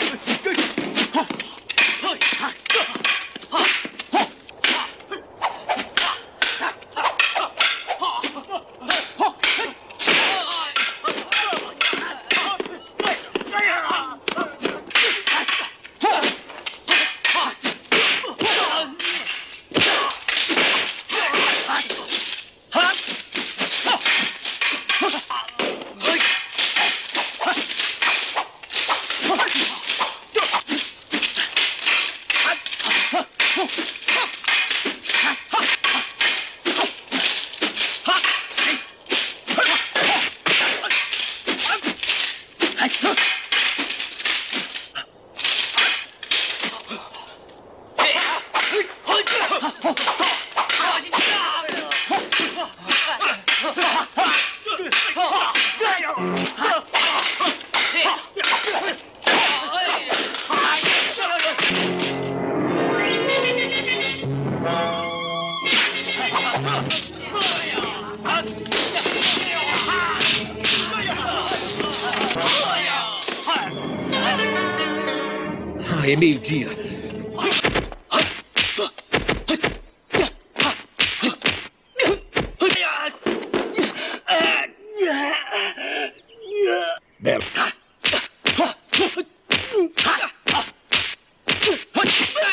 I am Evgenia.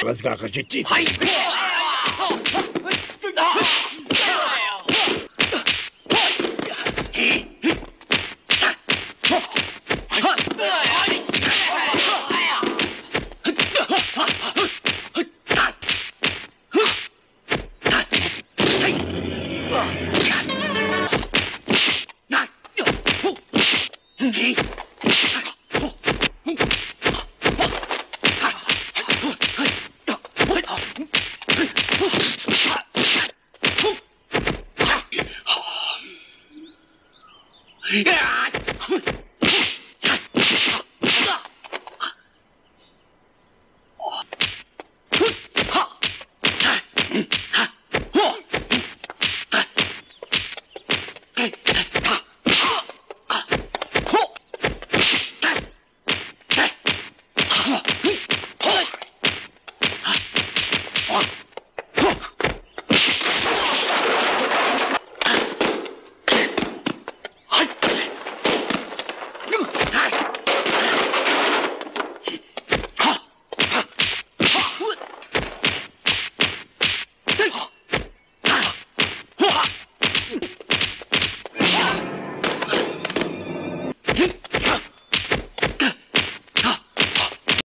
Let's go,